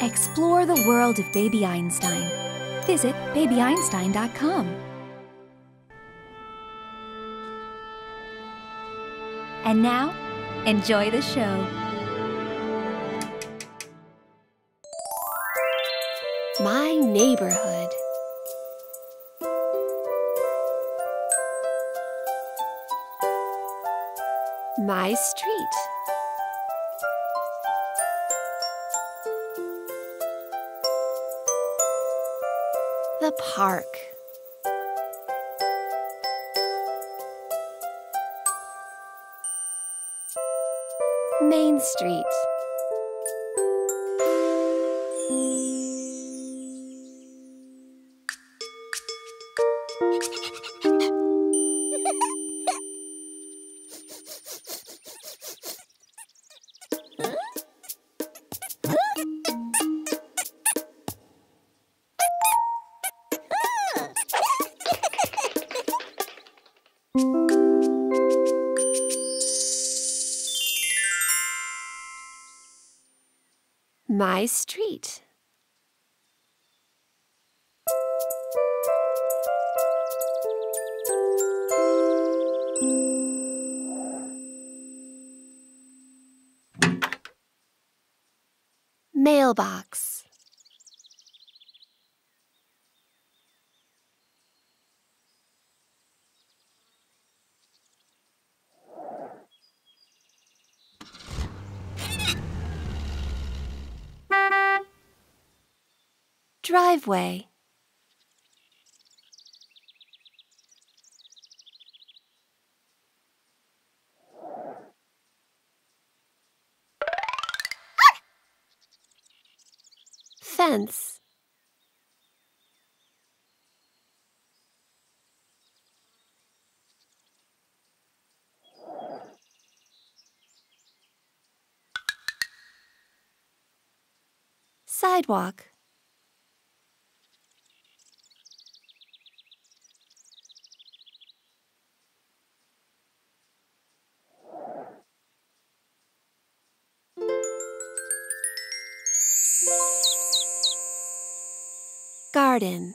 Explore the world of Baby Einstein. Visit babyeinstein.com. And now, enjoy the show. My neighborhood. My street. The park. Main Street. My street. Mailbox. Driveway. Fence. Sidewalk. Garden.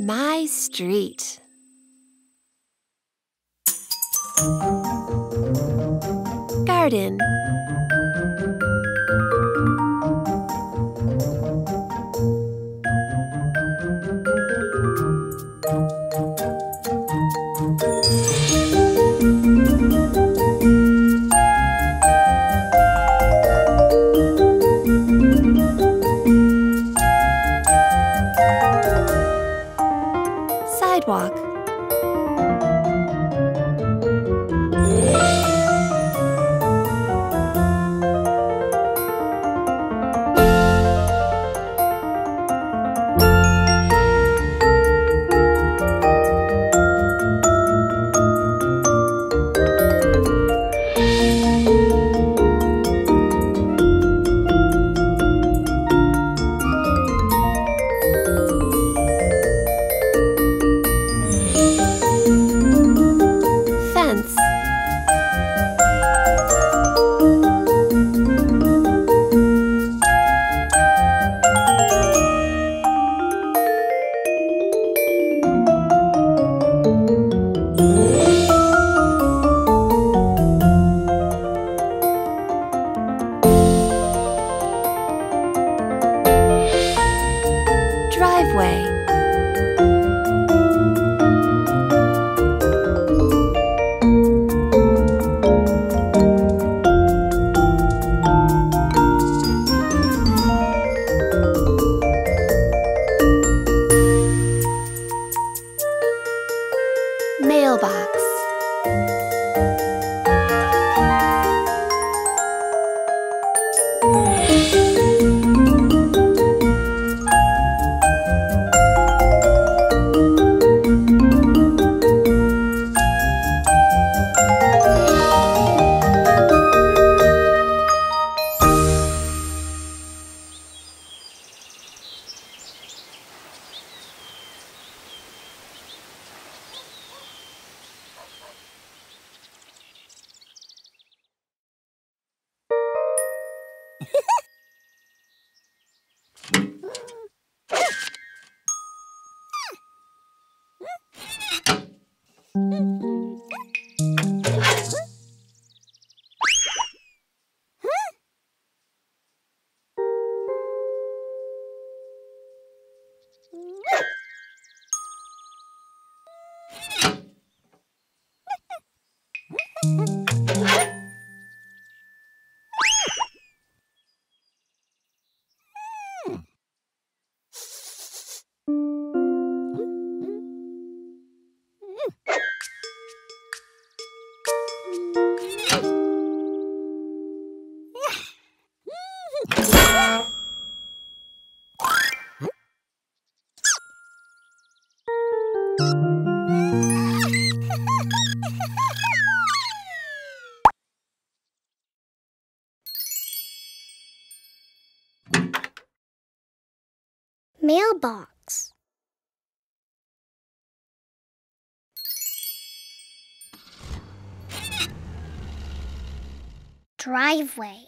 My street. Garden. Sidewalk. Driveway. Mailbox. mailbox. Driveway.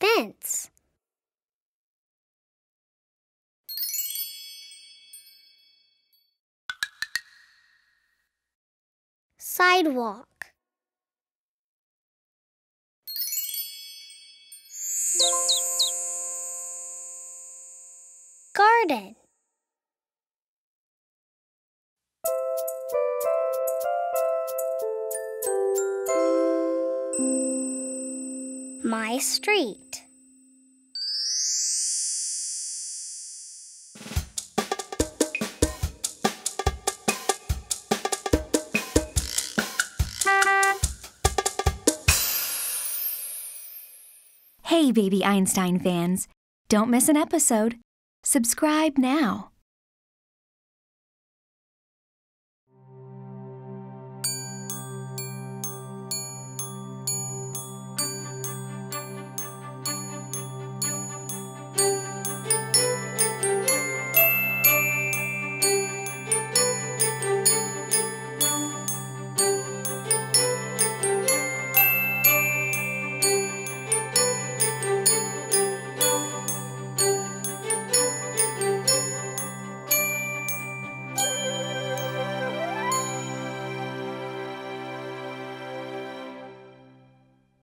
Fence. Sidewalk. Garden. My street. Hey, Baby Einstein fans, don't miss an episode. Subscribe now.